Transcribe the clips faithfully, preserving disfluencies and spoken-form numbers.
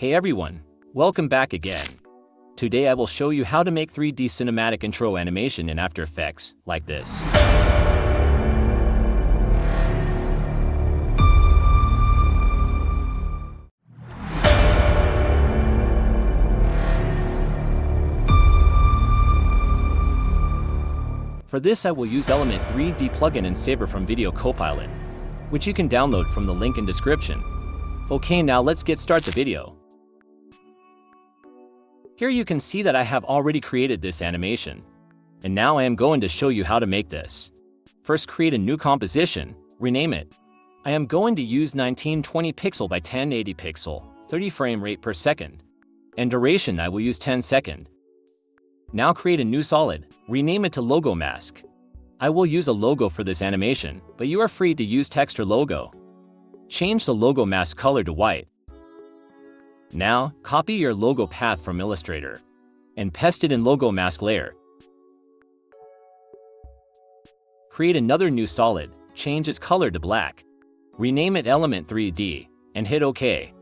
Hey everyone, welcome back again. Today I will show you how to make three D cinematic intro animation in After Effects, like this. For this I will use Element three D plugin and Saber from Video Copilot, which you can download from the link in description. Okay, now let's get start the video. Here you can see that I have already created this animation, and now I am going to show you how to make this. First, create a new composition, rename it. I am going to use nineteen twenty pixel by ten eighty pixel, thirty frame rate per second, and duration I will use ten second. Now create a new solid, rename it to logo mask. I will use a logo for this animation, but you are free to use text or logo. Change the logo mask color to white. Now, copy your logo path from Illustrator and paste it in logo mask layer. Create another new solid, change its color to black. Rename it Element three D and hit OK.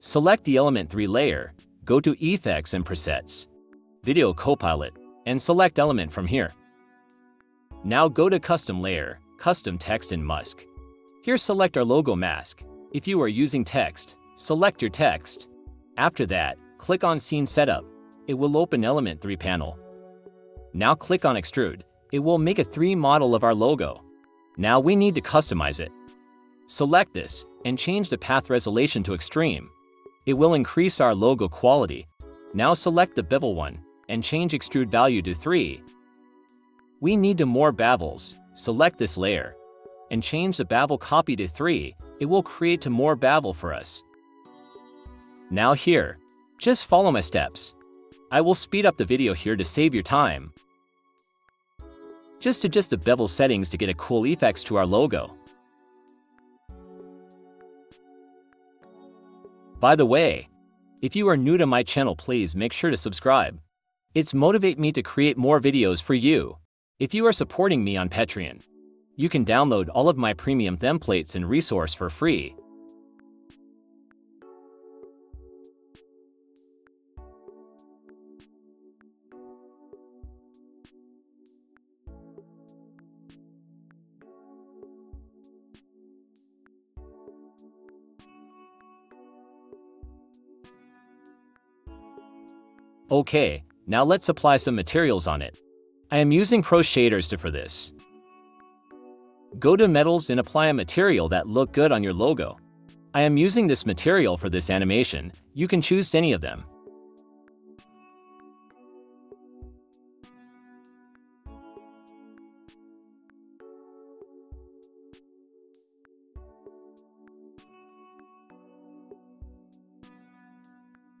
Select the Element three layer. Go to Effects and Presets, Video Copilot, and select Element from here. Now go to Custom Layer, Custom Text and Mask. Here select our logo mask. If you are using text, select your text. After that, click on Scene Setup. It will open Element three panel. Now click on Extrude. It will make a three D model of our logo. Now we need to customize it. Select this and change the path resolution to Extreme. It will increase our logo quality. Now select the bevel one and change extrude value to three. We need to more bevels. Select this layer and change the bevel copy to three. It will create to more bevel for us. Now here, just follow my steps. I will speed up the video here to save your time. Just adjust the bevel settings to get a cool effects to our logo. By the way, if you are new to my channel, please make sure to subscribe. It's motivate me to create more videos for you. If you are supporting me on Patreon, you can download all of my premium templates and resource for free. Okay, now let's apply some materials on it. I am using Pro Shaders to for this. Go to Metals and apply a material that look good on your logo. I am using this material for this animation. You can choose any of them.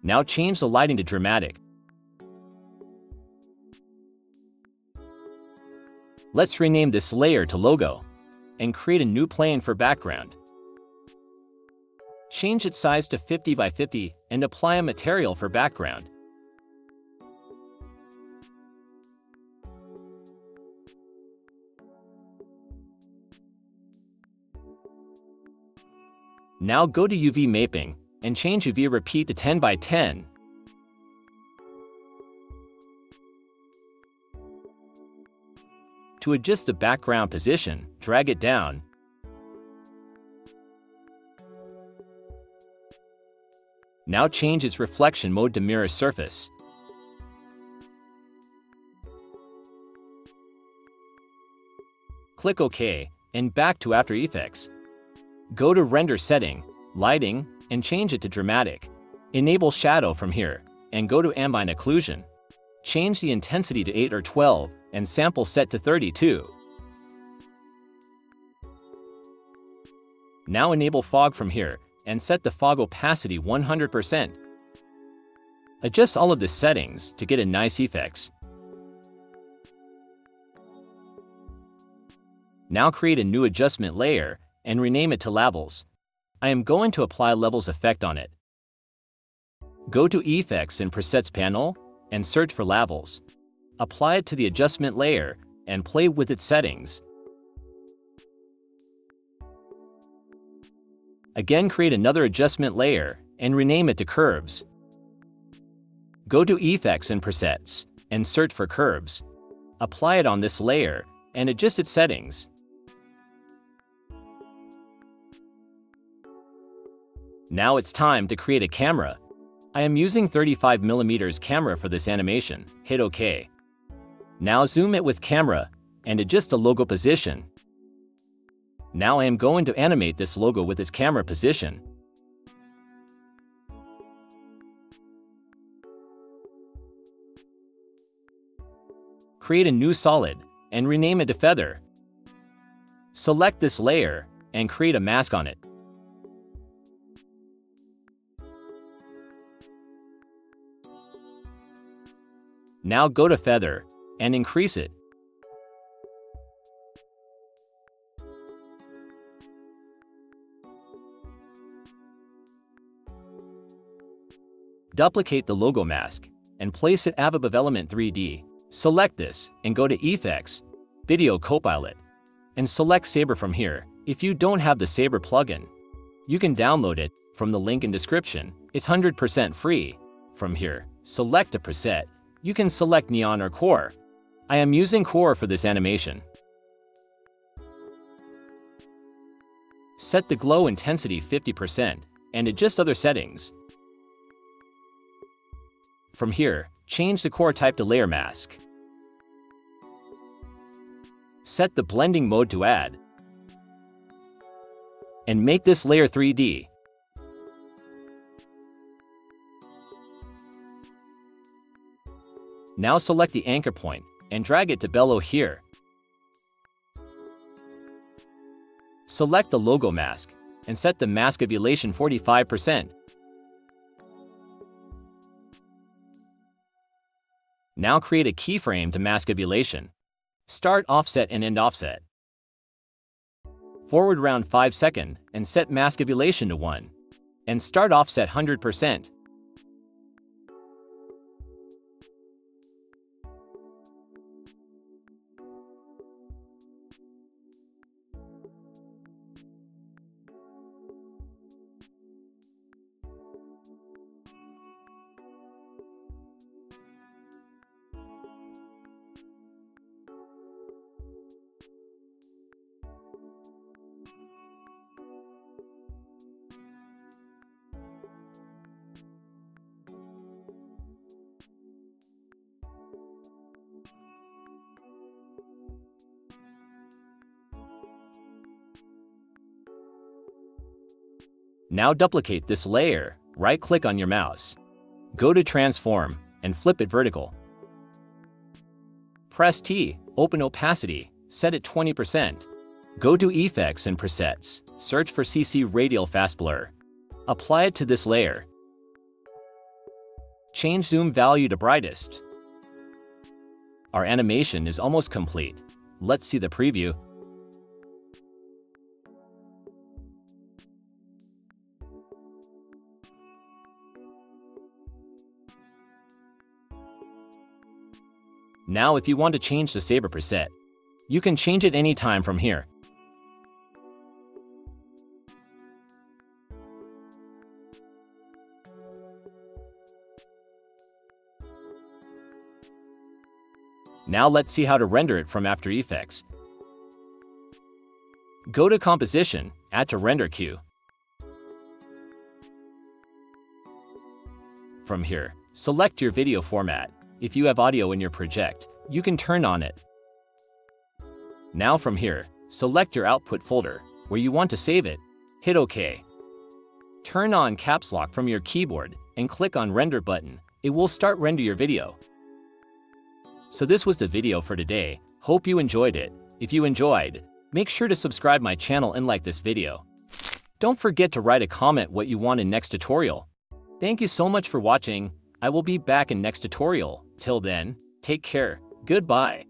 Now change the lighting to dramatic. Let's rename this layer to logo and create a new plane for background. Change its size to fifty by fifty and apply a material for background. Now go to U V mapping and change U V repeat to ten by ten. To adjust the background position, drag it down. Now change its reflection mode to mirror surface. Click OK, and back to After Effects. Go to Render Setting, Lighting, and change it to Dramatic. Enable Shadow from here, and go to Ambient Occlusion. Change the intensity to eight or twelve. And sample set to thirty-two. Now enable fog from here and set the fog opacity one hundred percent. Adjust all of the settings to get a nice effects. Now create a new adjustment layer and rename it to levels. I am going to apply levels effect on it. Go to Effects and Presets panel and search for levels. Apply it to the adjustment layer and play with its settings. Again, create another adjustment layer and rename it to Curves. Go to Effects and Presets and search for Curves. Apply it on this layer and adjust its settings. Now it's time to create a camera. I am using thirty-five millimeter camera for this animation. Hit OK. Now zoom it with camera and adjust the logo position. Now I am going to animate this logo with its camera position. Create a new solid and rename it to Feather. Select this layer and create a mask on it. Now go to Feather and increase it. Duplicate the logo mask and place it above Element three D. Select this and go to Effects, Video Copilot, and select Saber from here. If you don't have the Saber plugin, you can download it from the link in description. It's one hundred percent free. From here, select a preset. You can select Neon or Core. I am using Core for this animation. Set the glow intensity fifty percent and adjust other settings. From here, change the core type to layer mask. Set the blending mode to add. And make this layer three D. Now select the anchor point and drag it to below here. Select the logo mask and set the mask ovulation forty-five percent. Now create a keyframe to mask ovulation. Start offset and end offset. Forward round five seconds and set mask ovulation to one. And start offset one hundred percent. Now duplicate this layer, right-click on your mouse. Go to Transform and flip it vertical. Press T, open opacity, set it twenty percent. Go to Effects and Presets, search for C C Radial Fast Blur. Apply it to this layer. Change zoom value to brightest. Our animation is almost complete. Let's see the preview. Now if you want to change the Saber preset, you can change it anytime from here. Now let's see how to render it from After Effects. Go to Composition, Add to Render Queue. From here, select your video format. If you have audio in your project, you can turn on it. Now from here, select your output folder, where you want to save it. Hit OK. Turn on Caps Lock from your keyboard and click on Render button. It will start render your video. So this was the video for today. Hope you enjoyed it. If you enjoyed, make sure to subscribe my channel and like this video. Don't forget to write a comment what you want in next tutorial. Thank you so much for watching. I will be back in next tutorial. Till then, take care, goodbye.